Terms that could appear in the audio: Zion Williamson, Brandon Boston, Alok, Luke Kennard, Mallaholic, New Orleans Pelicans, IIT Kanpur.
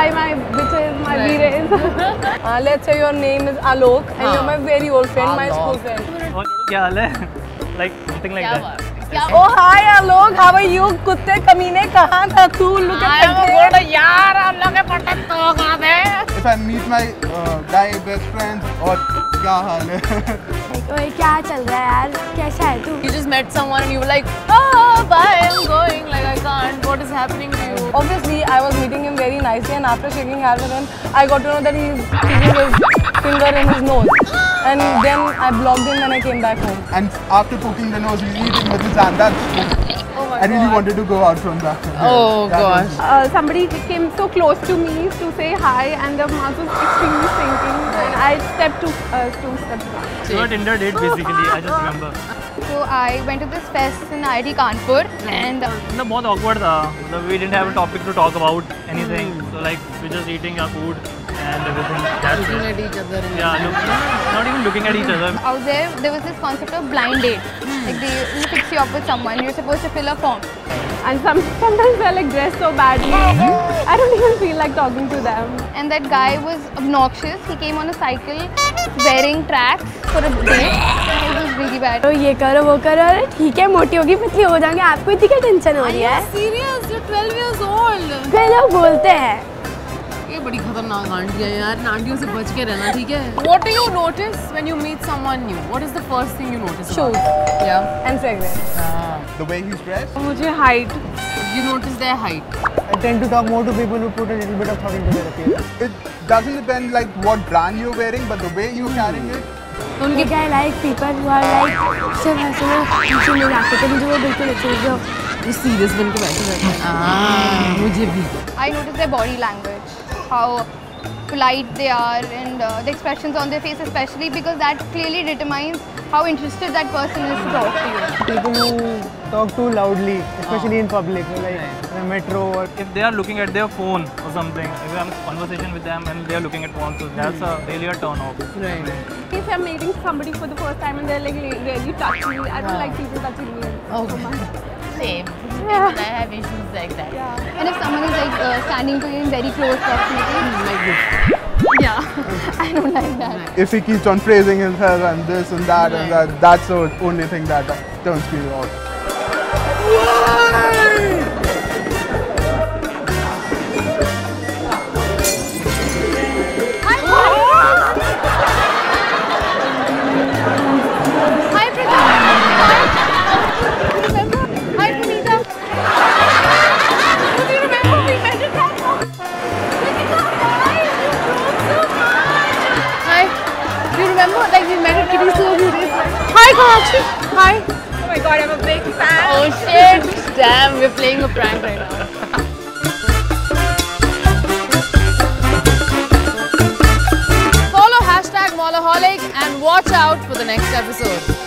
Hi, my bitches, my right. Veeres. Let's say your name is Alok and you're my very old friend, my school friend. Like something like that. Oh hi Alok, how are you? कुत्ते कमीने कहाँ था तू? Look at that. यार हम लोग के पटक तो कहाँ थे? If I meet my guy best friends, और क्या हाल है? ओए क्या चल रहा है यार? कैसा है तू? You just met someone and you were like, oh bye, I'm going. Like I can't. What is happening to you? Obviously, I was meeting him very nicely, and after shaking hands with him, I got to know that he's keeping his finger in his nose. And then I blocked him and I came back home. And after poking the nose, he's eating with his hand. I really wanted to go out from that. Oh gosh. Somebody came so close to me to say hi and the mouth was extremely sinking. And I stepped two steps back. So a Tinder date basically, I just remember. So I went to this fest in IIT Kanpur and... It was very awkward. We didn't have a topic to talk about anything. So like, we're just eating our food. And everything. That's looking at each other. Yeah, not even looking at each other. Out there was this concept of blind date. Like you fix you up with someone, you're supposed to fill a form. And sometimes they're like dressed so badly. I don't even feel like talking to them. And that guy was obnoxious. He came on a cycle, wearing tracks for a date. It was really bad. So ये करो वो करो अरे ठीक है मोटी होगी पतली हो जाएंगे आपको इतनी क्या टेंशन हो रही है? Are you serious? You're 12 years old. वे लोग बोलते हैं बड़ी खतरनाक आंटियाँ यार आंटियों से बच के रहना ठीक है। What do you notice when you meet someone new? What is the first thing you notice? Shoes. Yeah. And fragrance. The way he's dressed. मुझे height. You notice their height. I tend to talk more to people who put a little bit of thought into their appearance. It doesn't depend like what brand you're wearing, but the way you're carrying it. Like I like people who are like ऐसे नहीं रखते मुझे वो बिल्कुल अच्छे जो serious बन के बैठे रहते हैं। मुझे भी। I notice their body language. How polite they are and the expressions on their face especially because that clearly determines how interested that person is to talk to you. People who talk too loudly, especially in public, like in a metro or... If they are looking at their phone or something, if I'm in conversation with them and they are looking at phones, so that's a really a turn-off. Right. If I'm meeting somebody for the first time and they're like really touching me, I don't like people touching me so much. Same. Yeah. I have issues like that. Yeah. And if someone is like standing to you in very close proximity, like this. Yeah, I don't like that. If he keeps on praising himself and this and that and that, that's the only thing that turns me off. Hi! Oh my god, I'm a big fan! Oh shit! Damn, we're playing a prank right now. Follow #Mallaholic and watch out for the next episode.